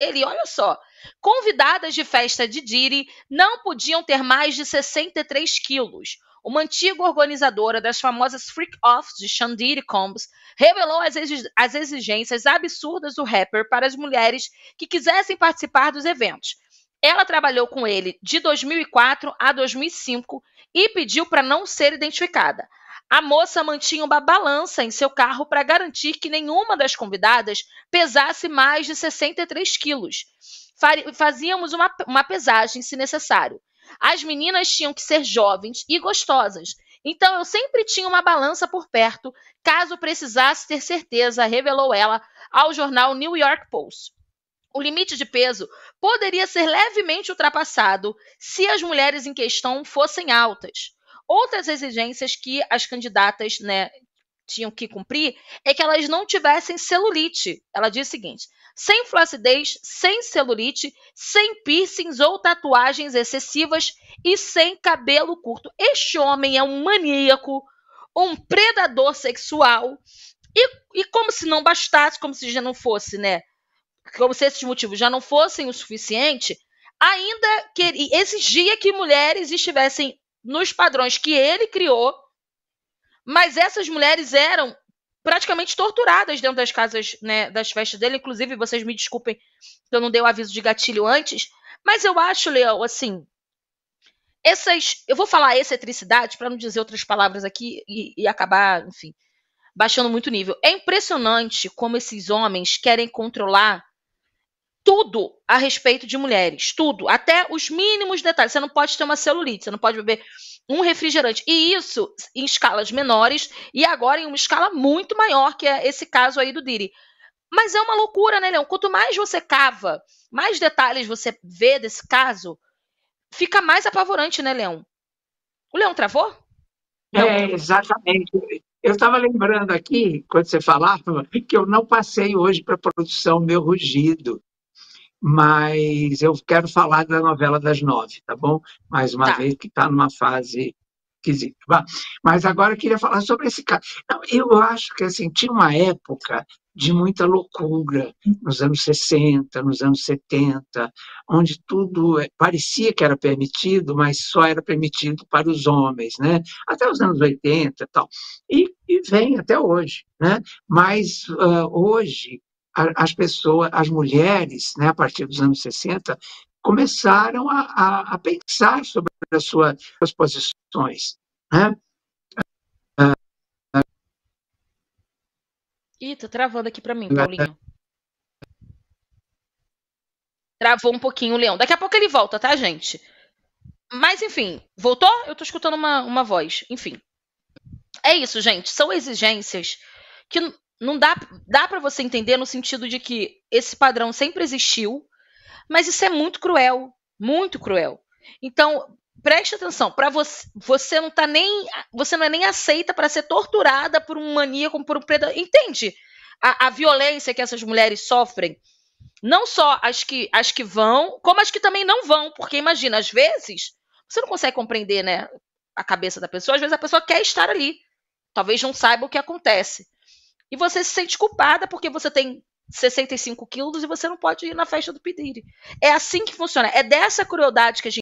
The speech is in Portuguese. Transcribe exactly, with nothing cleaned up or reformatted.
Ele, olha só, convidadas de festa de Diddy não podiam ter mais de sessenta e três quilos. Uma antiga organizadora das famosas Freak Offs de Sean Diddy Combs revelou as, exig- as exigências absurdas do rapper para as mulheres que quisessem participar dos eventos. Ela trabalhou com ele de dois mil e quatro a dois mil e cinco e pediu para não ser identificada. A moça mantinha uma balança em seu carro para garantir que nenhuma das convidadas pesasse mais de sessenta e três quilos. Fazíamos uma, uma pesagem se necessário. As meninas tinham que ser jovens e gostosas, então eu sempre tinha uma balança por perto, caso precisasse ter certeza, revelou ela ao jornal New York Post. O limite de peso poderia ser levemente ultrapassado se as mulheres em questão fossem altas. Outras exigências que as candidatas, né, tinham que cumprir é que elas não tivessem celulite. Ela diz o seguinte: sem flacidez, sem celulite, sem piercings ou tatuagens excessivas e sem cabelo curto. Este homem é um maníaco, um predador sexual. E, e como se não bastasse, como se já não fosse, né? Como se esses motivos já não fossem o suficiente, ainda que, exigia que mulheres estivessem nos padrões que ele criou, mas essas mulheres eram praticamente torturadas dentro das casas, né, das festas dele. Inclusive, vocês me desculpem que eu não dei o aviso de gatilho antes, mas eu acho, Leão, assim, essas, eu vou falar excentricidade para não dizer outras palavras aqui e, e acabar, enfim, baixando muito o nível. É impressionante como esses homens querem controlar tudo a respeito de mulheres, tudo, até os mínimos detalhes. Você não pode ter uma celulite, você não pode beber um refrigerante, e isso em escalas menores, e agora em uma escala muito maior, que é esse caso aí do Diddy. Mas é uma loucura, né, Leão? Quanto mais você cava, mais detalhes você vê desse caso, fica mais apavorante, né, Leão? O Leão travou? É, exatamente. Eu estava lembrando aqui, quando você falava, que eu não passei hoje para a produção meu rugido, mas eu quero falar da novela das nove, tá bom? Mais uma tá. vez, que está numa fase esquisita. Mas agora eu queria falar sobre esse caso. Não, eu acho que assim, tinha uma época de muita loucura, nos anos sessenta, nos anos setenta, onde tudo parecia que era permitido, mas só era permitido para os homens, né? Até os anos oitenta e tal. E, e vem até hoje, né? Mas uh, hoje, as pessoas, as mulheres, né, a partir dos anos sessenta, começaram a, a, a pensar sobre as suas, as suas posições. Né? Ih, tô travando aqui para mim, Paulinho. Travou um pouquinho o Leão. Daqui a pouco ele volta, tá, gente? Mas, enfim, voltou? Eu tô escutando uma, uma voz. Enfim. É isso, gente. São exigências que... Não dá, dá para você entender no sentido de que esse padrão sempre existiu, mas isso é muito cruel, muito cruel. Então, preste atenção, para você, você não tá nem, você não é nem aceita para ser torturada por um maníaco, por um predador. Entende? A, a violência que essas mulheres sofrem, não só as que, as que vão, como as que também não vão, porque imagina, às vezes, você não consegue compreender, né, a cabeça da pessoa, às vezes a pessoa quer estar ali, talvez não saiba o que acontece. E você se sente culpada porque você tem sessenta e cinco quilos e você não pode ir na festa do Diddy. É assim que funciona. É dessa crueldade que a gente